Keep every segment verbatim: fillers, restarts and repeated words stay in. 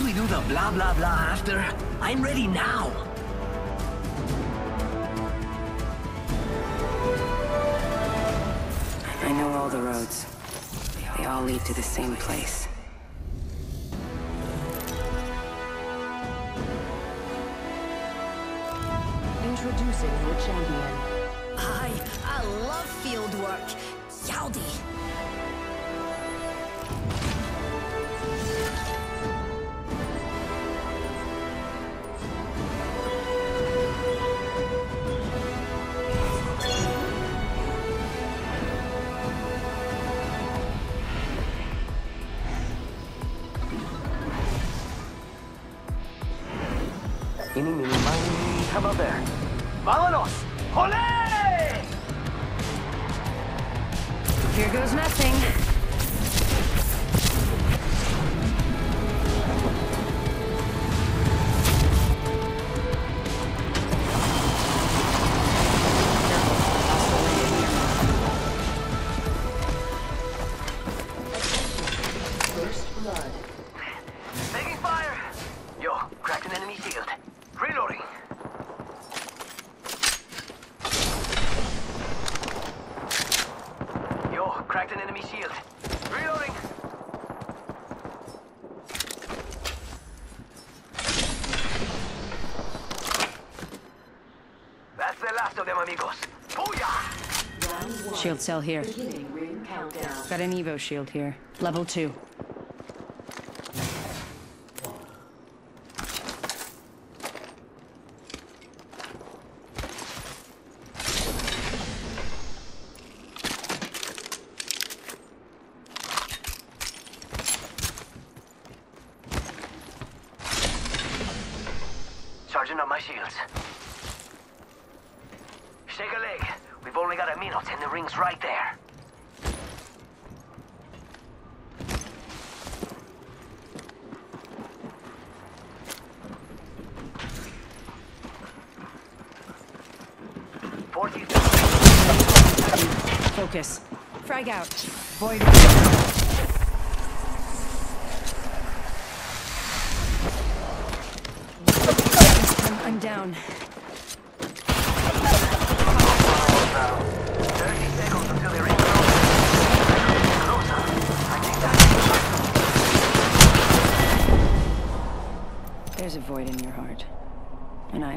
Don't we do the blah blah blah after? I'm ready now. I know all the roads. They all lead to the same place. Introducing your champion. I... I love field work. Yowdy. How about there? Vámonos! Olé! Here goes nothing. First blood. Taking fire! Yo, cracked an enemy shield. Reloading. Cracked an enemy shield. Reloading! That's the last of them, amigos. Booyah! Shield cell here. Got an Evo shield here. Level two. Charging up my shields. Shake a leg. We've only got a minute and the ring's right there. forty Focus. Frag out. Void. I'm down. There's a void in your heart, and I.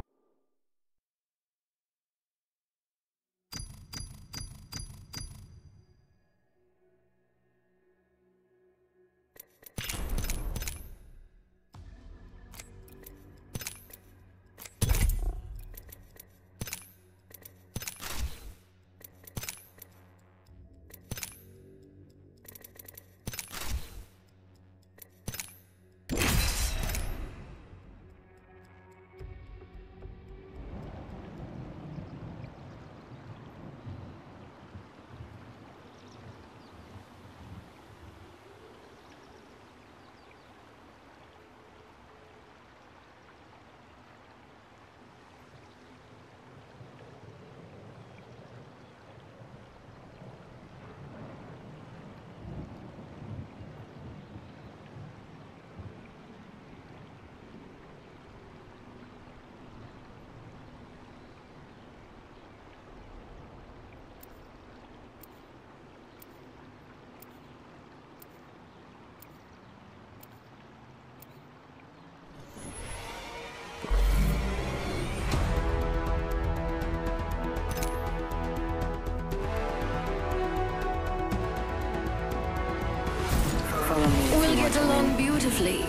We'll get along beautifully.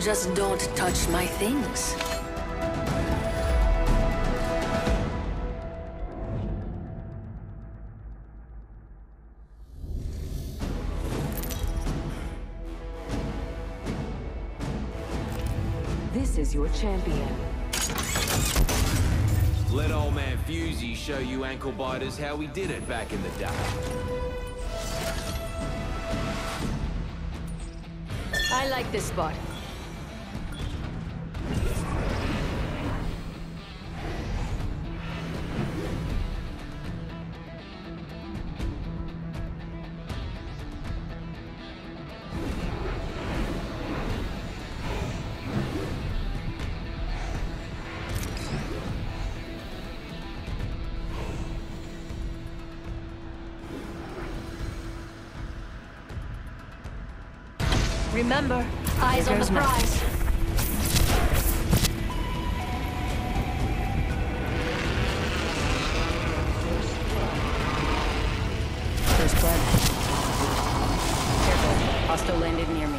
Just don't touch my things. This is your champion. Let old man Fusey show you ankle biters how we did it back in the day. I like this spot. Remember, eyes on the prize. First blood. Careful, hostile landed near me.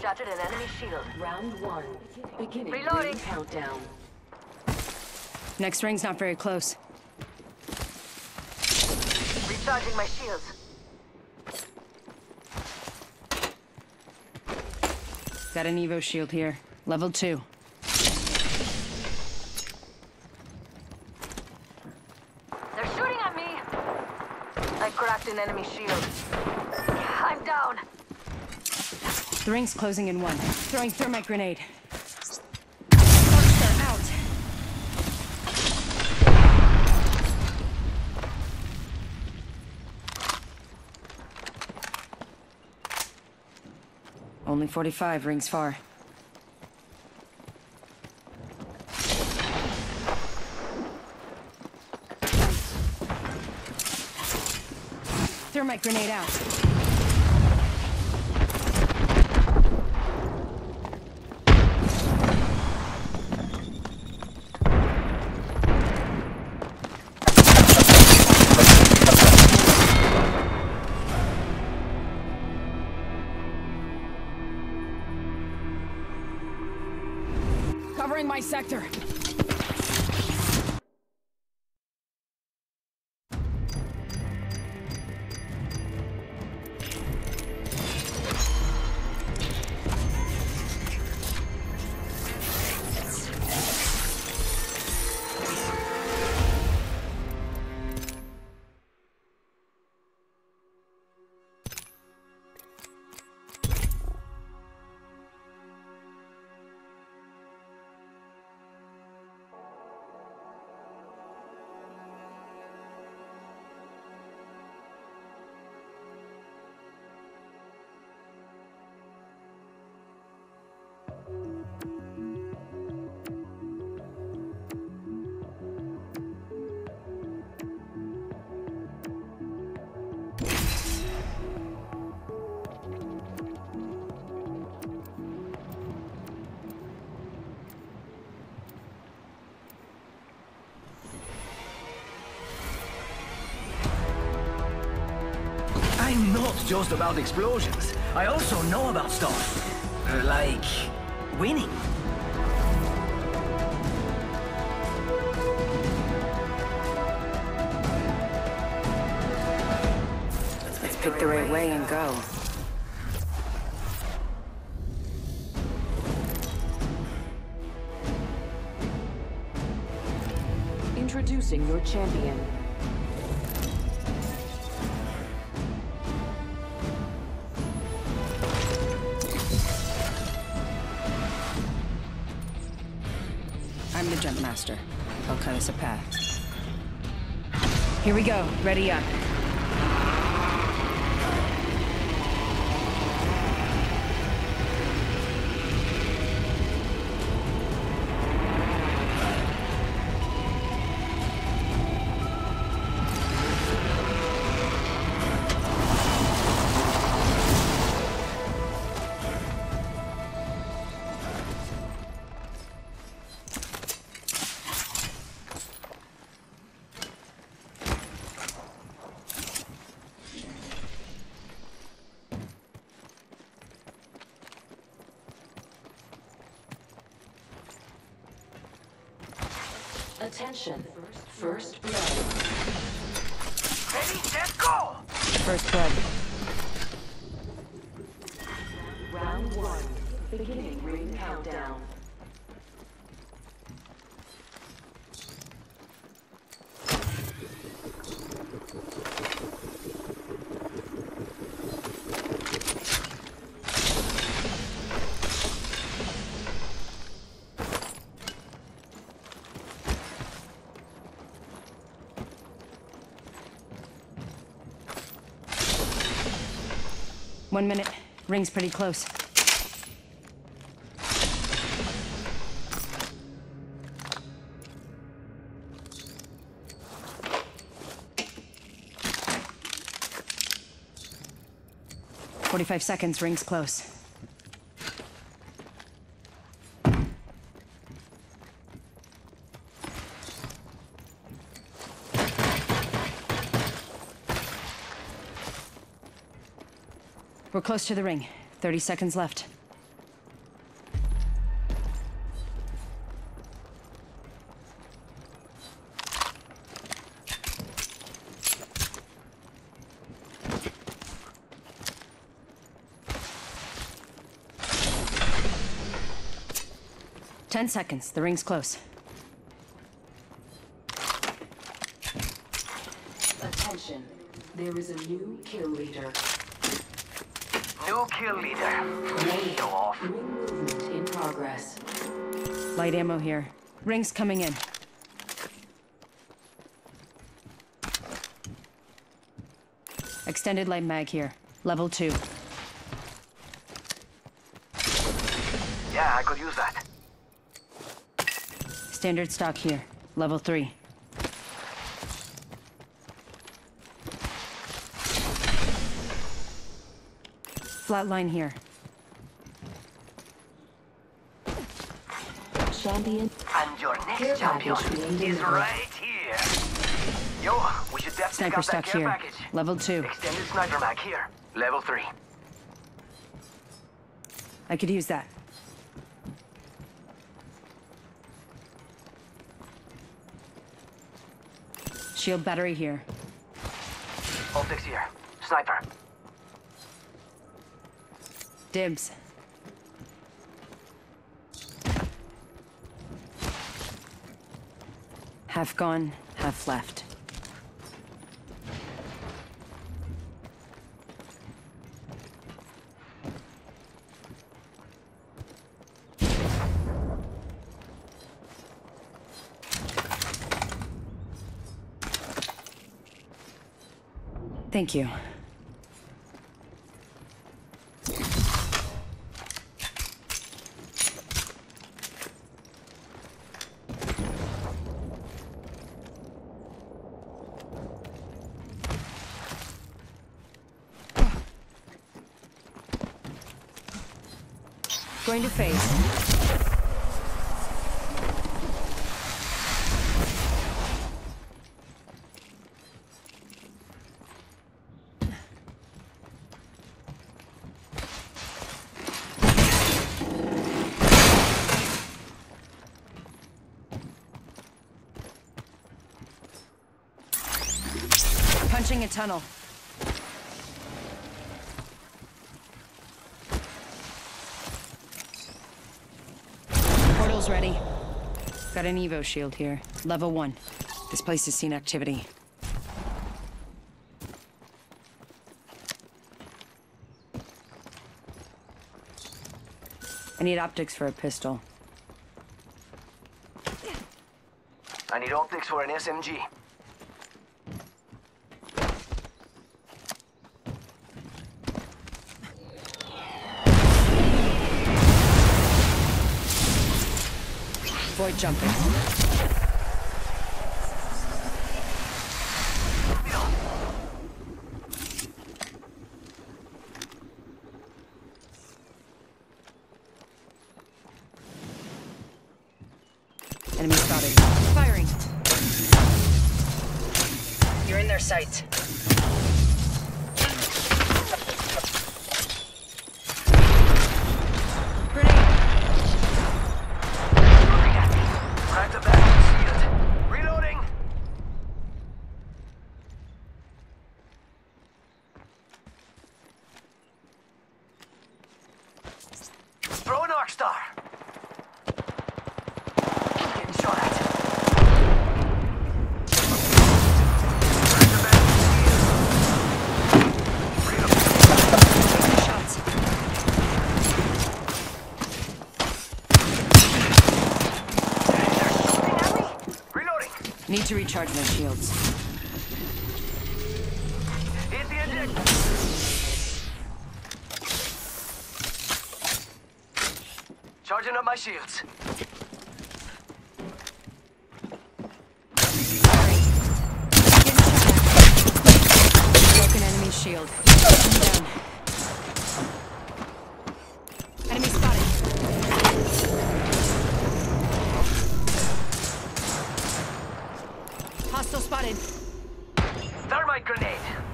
Shattered an enemy shield. Round one. Beginning. Reloading. Countdown. Next ring's not very close. Recharging my shields. Got an Evo shield here. Level two. They're shooting at me. I cracked an enemy shield. I'm down. The ring's closing in one. Throwing thermite grenade. Sparks are out. Only forty-five rings far. Thermite grenade out. Covering my sector. I'm not just about explosions. I also know about stuff. Like winning. Let's pick the right way and go. Introducing your champion. I'm the jump master. I'll cut us a path. Here we go. Ready up. Attention. First blood. Ready, set, go! First blood. Round one. Beginning ring countdown. One minute. Ring's pretty close. Forty-five seconds, ring's close. We're close to the ring. Thirty seconds left. Ten seconds. The ring's close. Attention. There is a new kill leader. New kill leader. Go off. Ring movement in progress. Light ammo here. Ring's coming in. Extended light mag here. Level two. Yeah, I could use that. Standard stock here. Level three. Flat line here. Champion. And your next champion is right here. Yo, we should definitely sniper stock here. Package. Level two. Extended sniper mag here. Level three. I could use that. Shield battery here. Optics here. Sniper. Dibs. Half gone, half left. Thank you. Going to phase. Punching a tunnel. Portal's ready. Got an Evo shield here. Level one. This place has seen activity. I need optics for a pistol. I need optics for an S M G. Avoid jumping. Enemy spotted. Firing. You're in their sights. Star. Getting shot at. Shots. Reloading. Need to recharge my shields. Hit the objective. Charging up my shields. Broken enemy shield. Down. Enemy spotted. Hostile spotted. Thermite grenade.